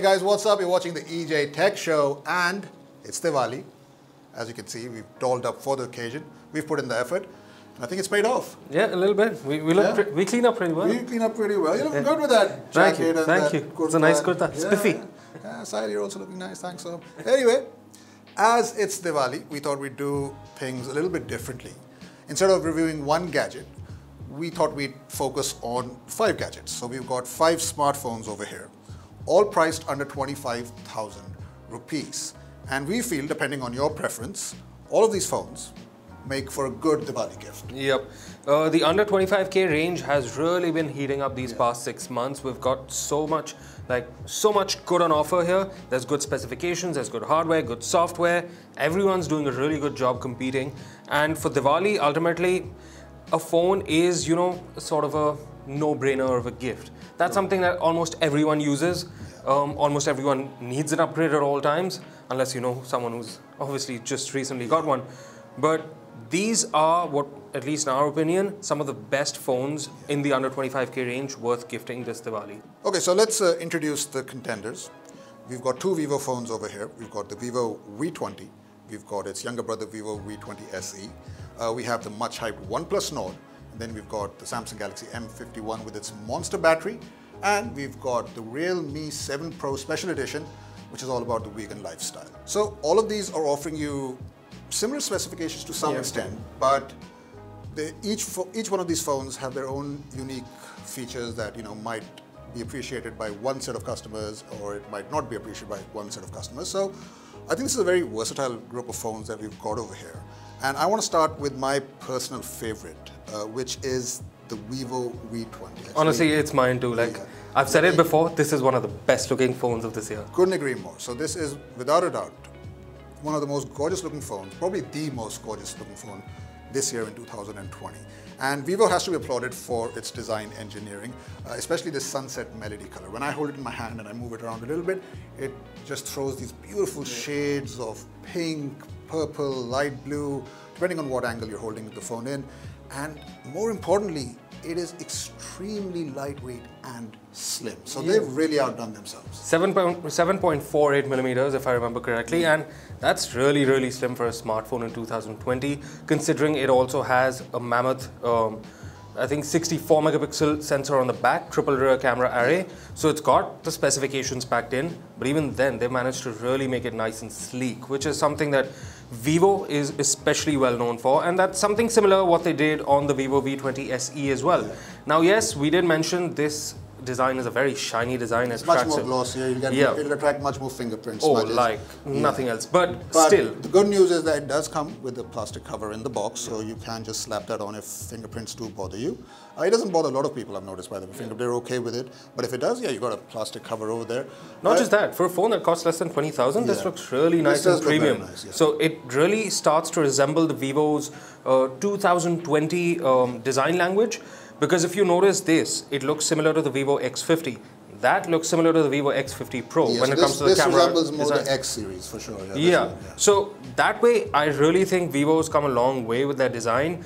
Hey guys, what's up? You're watching the EJ Tech Show and it's Diwali. As you can see, we've dolled up for the occasion. We've put in the effort. I think it's paid off. Yeah, a little bit. We clean up pretty well. We clean up pretty well. You look good with that jacket. Thank you. It's a nice kurta. It's spiffy. Yeah, Saeed, you're also looking nice. Thanks. So anyway, as it's Diwali, we thought we'd do things a little bit differently. Instead of reviewing one gadget, we thought we'd focus on 5 gadgets. So we've got 5 smartphones over here, all priced under 25,000 rupees. And we feel, depending on your preference, all of these phones make for a good Diwali gift. Yep. The under 25K range has really been heating up these past 6 months. We've got so much good on offer here. There's good specifications, there's good hardware, good software. Everyone's doing a really good job competing. And for Diwali, ultimately, a phone is, you know, sort of a no-brainer of a gift. That's something that almost everyone uses. Almost everyone needs an upgrade at all times, unless you know someone who's obviously just recently got one. But these are what, at least in our opinion, some of the best phones in the under 25K range worth gifting this Diwali. Okay, so let's introduce the contenders. We've got 2 Vivo phones over here. We've got the Vivo V20. We've got its younger brother, Vivo V20 SE. We have the much-hyped OnePlus Nord. And then we've got the Samsung Galaxy M51 with its monster battery. And we've got the Realme 7 Pro Special Edition, which is all about the vegan lifestyle. So all of these are offering you similar specifications to some extent, but they, each one of these phones have their own unique features that might be appreciated by one set of customers, or it might not be appreciated by one set of customers. So I think this is a very versatile group of phones that we've got over here. And I want to start with my personal favorite, which is the Vivo V20. Honestly, it's mine too. I've said it before, this is one of the best looking phones of this year. Couldn't agree more. So this is, without a doubt, one of the most gorgeous looking phones, probably the most gorgeous looking phone this year in 2020. And Vivo has to be applauded for its design engineering, especially this sunset melody color. When I hold it in my hand and I move it around a little bit, it just throws these beautiful shades of pink, purple, light blue, depending on what angle you're holding the phone in. And more importantly, it is extremely lightweight and slim. So they've really outdone themselves. 7.48 millimeters, if I remember correctly. And that's really, really slim for a smartphone in 2020, considering it also has a mammoth, I think 64 megapixel sensor on the back, triple rear camera array. So it's got the specifications packed in, but even then they managed to really make it nice and sleek, which is something that Vivo is especially well known for, and that's something similar what they did on the Vivo V20 SE as well. Now, yes, we did mention this design is a very shiny design. It's much more glossy. It'll attract much more fingerprints. Oh, smudges. Nothing else. But still, the good news is that it does come with a plastic cover in the box, so you can just slap that on if fingerprints do bother you. It doesn't bother a lot of people, I've noticed, by the way. They're okay with it. But if it does, you've got a plastic cover over there. Not just that. For a phone that costs less than 20,000, this looks really nice and premium. Nice, So it really starts to resemble the Vivo's 2020 design language. Because if you notice this, it looks similar to the Vivo X50. That looks similar to the Vivo X50 Pro when it comes to the camera. This resembles more the X series for sure. So that way, I really think Vivo's come a long way with their design.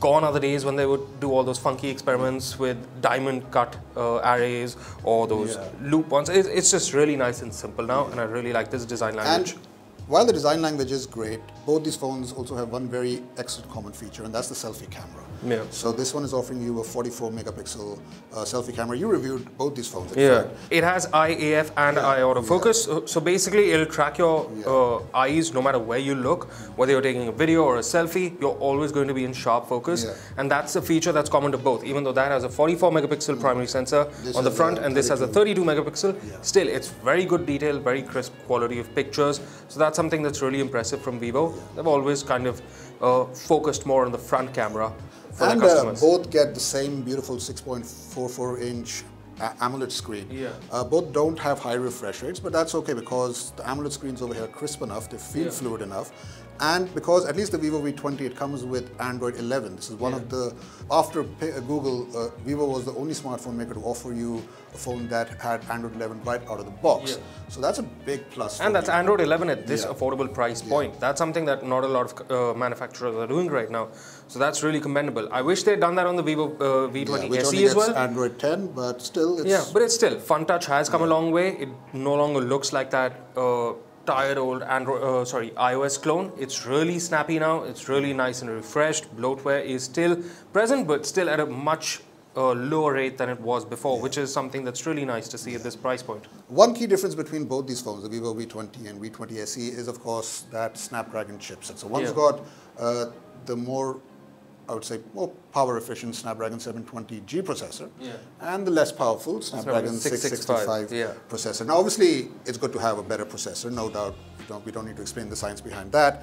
Gone are the days when they would do all those funky experiments with diamond cut arrays or those loop ones. It's just really nice and simple now, and I really like this design language. And while the design language is great, both these phones also have one very excellent common feature, and that's the selfie camera. So this one is offering you a 44 megapixel selfie camera. You reviewed both these phones. It has IAF and eye autofocus. So basically, it'll track your eyes no matter where you look. Whether you're taking a video or a selfie, you're always going to be in sharp focus. And that's a feature that's common to both. Even though that has a 44 megapixel primary sensor on the front, and this has a 32 megapixel, still it's very good detail, very crisp quality of pictures. So that's something that's really impressive from Vivo. They've always kind of focused more on the front camera. And both get the same beautiful 6.44-inch AMOLED screen. Both don't have high refresh rates, but that's okay because the AMOLED screens over here are crisp enough, they feel fluid enough, And because at least the Vivo V20, it comes with Android 11. This is one of the, after Google, Vivo was the only smartphone maker to offer you a phone that had Android 11 right out of the box. So that's a big plus. And that's Android 11 at this affordable price point. That's something that not a lot of manufacturers are doing right now. So that's really commendable. I wish they'd done that on the Vivo V20 SE as well. Android 10, but still it's... Yeah, but it's still, Fun Touch has come a long way. It no longer looks like that tired old Android, iOS clone. It's really snappy now. It's really nice and refreshed. Bloatware is still present, but still at a much lower rate than it was before, which is something that's really nice to see at this price point. One key difference between both these phones, the Vivo V20 and V20 SE, is of course that Snapdragon chipset. So one's got the more, I would say, more power efficient Snapdragon 720G processor and the less powerful Snapdragon 665 processor. Now obviously it's good to have a better processor, no doubt, we don't need to explain the science behind that.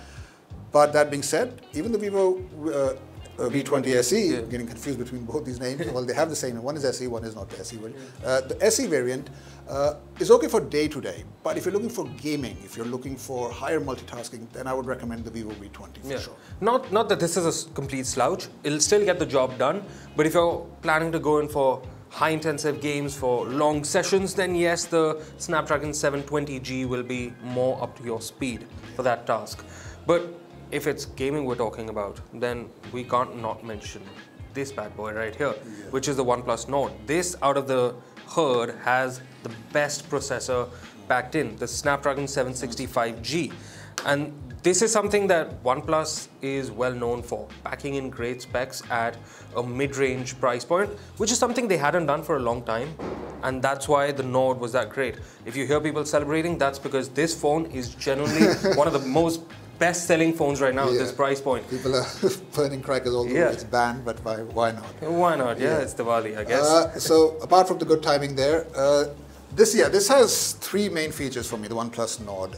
But that being said, even the Vivo V20 SE, getting confused between both these names, well they have the same, one is SE, one is not the SE variant. The SE variant is okay for day-to-day, but if you're looking for gaming, if you're looking for higher multitasking, then I would recommend the Vivo V20 for sure. Not that this is a complete slouch, it'll still get the job done, but if you're planning to go in for high-intensive games, for long sessions, then yes, the Snapdragon 720G will be more up to your speed for that task. But if it's gaming we're talking about, then we can't not mention this bad boy right here, which is the OnePlus Nord. This, out of the herd, has the best processor packed in, the Snapdragon 765G. And this is something that OnePlus is well known for, packing in great specs at a mid-range price point, which is something they hadn't done for a long time. And that's why the Nord was that great. If you hear people celebrating, that's because this phone is genuinely one of the most best-selling phones right now at this price point. People are burning crackers all the way. It's banned, but why not? Why not? Yeah, it's Diwali, I guess. So apart from the good timing there, this has three main features for me, the OnePlus Nord.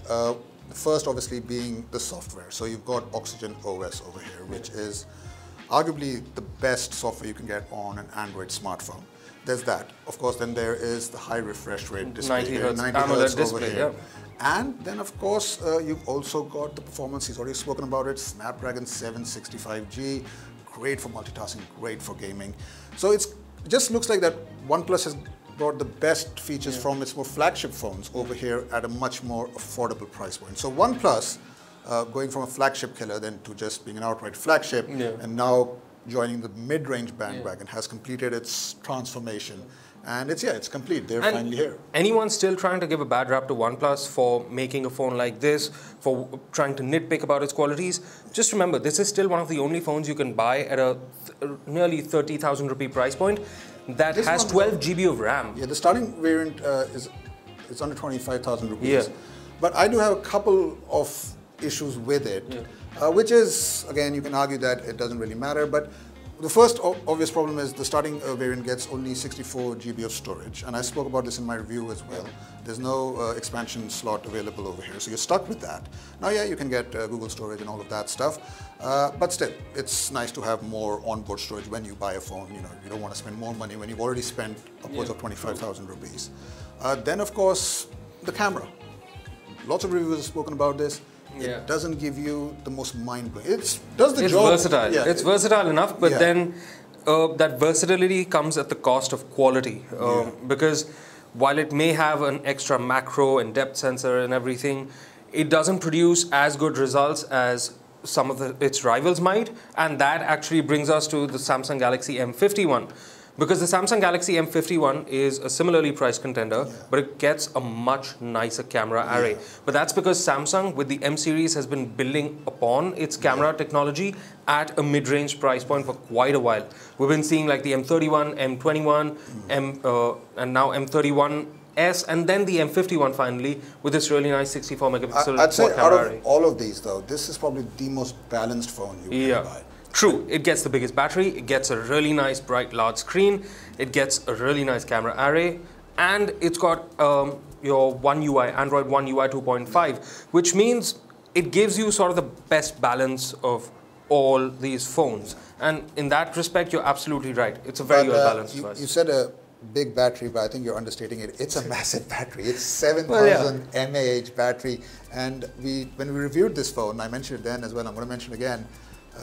The first, obviously, being the software. So you've got Oxygen OS over here, which is arguably the best software you can get on an Android smartphone. There's that. Of course, then there is the high refresh rate display, 90 hertz over here. And then, of course, you've also got the performance. He's already spoken about it. Snapdragon 765G, great for multitasking, great for gaming. So it's, it just looks like that OnePlus has brought the best features from its more flagship phones over here at a much more affordable price point. So OnePlus going from a flagship killer then to just being an outright flagship and now joining the mid-range bandwagon has completed its transformation. And it's complete. They're finally here. Anyone still trying to give a bad rap to OnePlus for making a phone like this, for trying to nitpick about its qualities, just remember, this is still one of the only phones you can buy at a nearly 30,000 rupee price point that has 12 GB of RAM. Yeah, the starting variant is under 25,000 rupees. Yeah. But I do have a couple of issues with it, which is, again, you can argue that it doesn't really matter, but the first obvious problem is the starting variant gets only 64 GB of storage, and I spoke about this in my review as well. There's no expansion slot available over here, so you're stuck with that. Now, yeah, you can get Google storage and all of that stuff, but still, it's nice to have more onboard storage when you buy a phone. You know, you don't want to spend more money when you've already spent upwards of 25,000 rupees. Then, of course, the camera. Lots of reviewers have spoken about this. It doesn't give you the most mind-blowing. It does the job. It's versatile. Yeah, it's versatile enough, but then that versatility comes at the cost of quality. Because while it may have an extra macro and depth sensor and everything, it doesn't produce as good results as some of its rivals might. And that actually brings us to the Samsung Galaxy M51. Because the Samsung Galaxy M51 is a similarly priced contender, but it gets a much nicer camera array. But that's because Samsung, with the M series, has been building upon its camera technology at a mid-range price point for quite a while. We've been seeing like the M31, M21, and now M31S, and then the M51 finally, with this really nice 64 megapixel I'd say camera array. Out of all of these though, this is probably the most balanced phone you can buy. True, it gets the biggest battery, it gets a really nice bright large screen, it gets a really nice camera array, and it's got your One UI, Android One UI 2.5, which means it gives you sort of the best balance of all these phones. And in that respect, you're absolutely right. It's a very well balanced device. You said big battery, but I think you're understating it. It's a massive battery. It's 7,000 mAh battery. And when we reviewed this phone, I mentioned it then as well, I'm going to mention it again.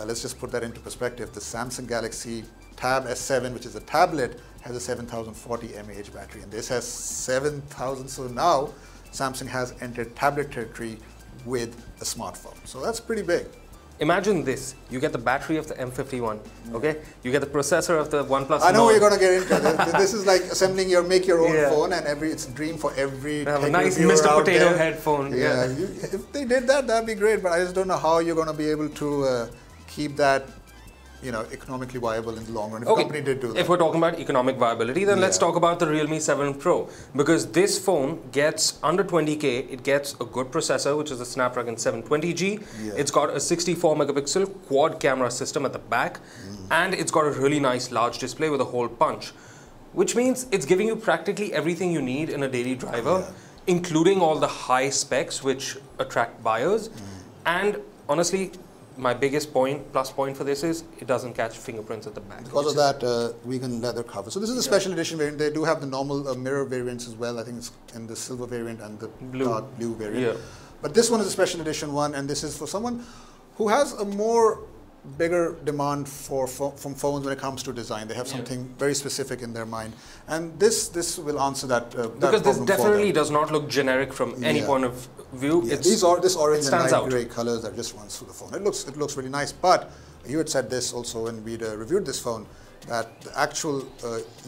Let's just put that into perspective. The Samsung Galaxy Tab S7, which is a tablet, has a 7,040 mAh battery. And this has 7,000. So now Samsung has entered tablet territory with a smartphone. So that's pretty big. Imagine this, you get the battery of the M51, okay? You get the processor of the OnePlus Nord. I know we're going to get into this. Is like assembling your make-your-own phone, and it's a dream for every have a nice Mr. Potato Head phone. Yeah, if they did that, that'd be great. But I just don't know how you're going to be able to keep that, you know, economically viable in the long run. If a company did do that. If we're talking about economic viability, then let's talk about the Realme 7 Pro. Because this phone gets under 20K, it gets a good processor, which is the Snapdragon 720G. It's got a 64 megapixel quad camera system at the back. And it's got a really nice large display with a hole punch. Which means it's giving you practically everything you need in a daily driver, including all the high specs which attract buyers. And honestly, my biggest plus point for this is it doesn't catch fingerprints at the back. Because of that vegan leather cover. So this is a special edition variant. They do have the normal mirror variants as well. I think it's in the silver variant and the dark blue variant. But this one is a special edition one, and this is for someone who has a bigger demand from phones when it comes to design. They have something very specific in their mind, and this will answer that. Because this definitely does not look generic from any point of view. This orange and light grey colors that just runs through the phone. It looks really nice. But you had said this also when we reviewed this phone, that the actual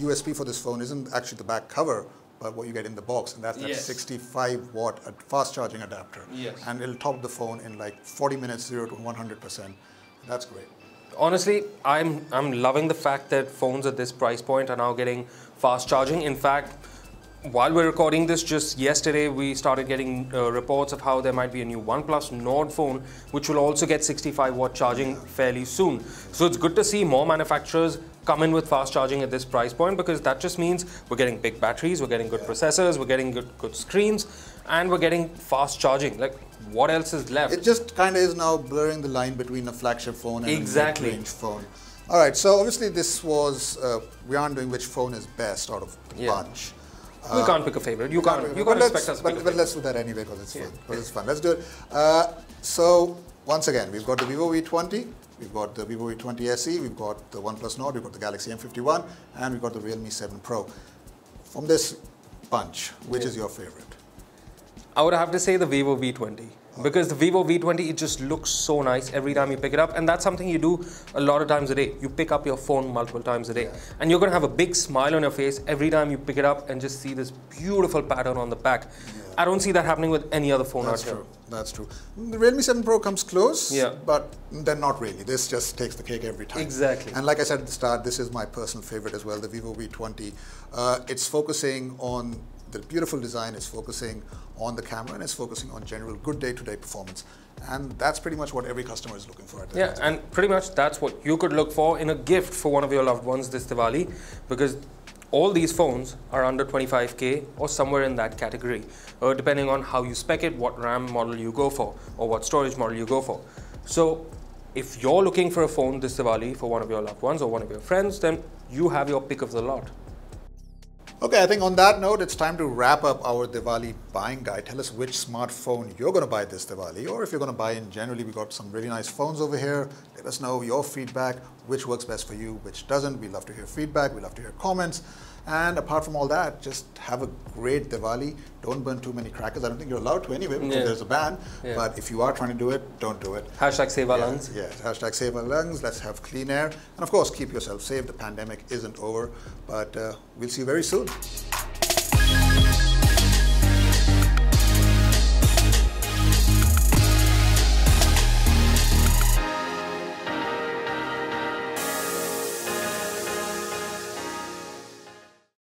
USP for this phone isn't actually the back cover, but what you get in the box, and that's that 65-watt fast charging adapter, and it'll top the phone in like 40 minutes, 0 to 100%. That's great. Honestly, I'm loving the fact that phones at this price point are now getting fast charging. In fact, while we're recording this, just yesterday we started getting reports of how there might be a new OnePlus Nord phone, which will also get 65-watt charging fairly soon. So it's good to see more manufacturers come in with fast charging at this price point, because that just means we're getting big batteries, we're getting good processors, we're getting good screens, and we're getting fast charging. Like, what else is left? It just kind of is now blurring the line between a flagship phone and a mid-range phone. All right, so obviously this was, we aren't doing which phone is best out of the bunch. We can't pick a favorite. You can't expect us to pick a favorite. But let's do that anyway, because it's fun. Because it's fun. Let's do it. So once again, we've got the Vivo V20, we've got the Vivo V20 SE, we've got the OnePlus Nord, we've got the Galaxy M51, and we've got the Realme 7 Pro. From this bunch, which is your favorite? I would have to say the Vivo V20. Because the Vivo V20, it just looks so nice every time you pick it up. And that's something you do a lot of times a day. You pick up your phone multiple times a day. And you're going to have a big smile on your face every time you pick it up and just see this beautiful pattern on the back. I don't see that happening with any other phone out here. That's true. The Realme 7 Pro comes close, but then not really. This just takes the cake every time. Exactly. And like I said at the start, this is my personal favorite as well, the Vivo V20. It's focusing on the beautiful design, is focusing on the camera, and it's focusing on general good day-to-day performance. And that's pretty much what every customer is looking for at the moment. And pretty much that's what you could look for in a gift for one of your loved ones this Diwali, because all these phones are under 25K or somewhere in that category, depending on how you spec it, what RAM model you go for, or what storage model you go for. So if you're looking for a phone this Diwali for one of your loved ones or one of your friends, then you have your pick of the lot. Okay, I think on that note, it's time to wrap up our Diwali buying guide. Tell us which smartphone you're going to buy this Diwali, or if you're going to buy in generally. We've got some really nice phones over here. Let us know your feedback, which works best for you, which doesn't. We love to hear feedback. We love to hear comments. And apart from all that, just have a great Diwali. Don't burn too many crackers. I don't think you're allowed to anyway, because there's a ban. But if you are trying to do it, don't do it. Hashtag save our lungs. Hashtag save our lungs. Let's have clean air. And of course, keep yourself safe. The pandemic isn't over. But we'll see you very soon.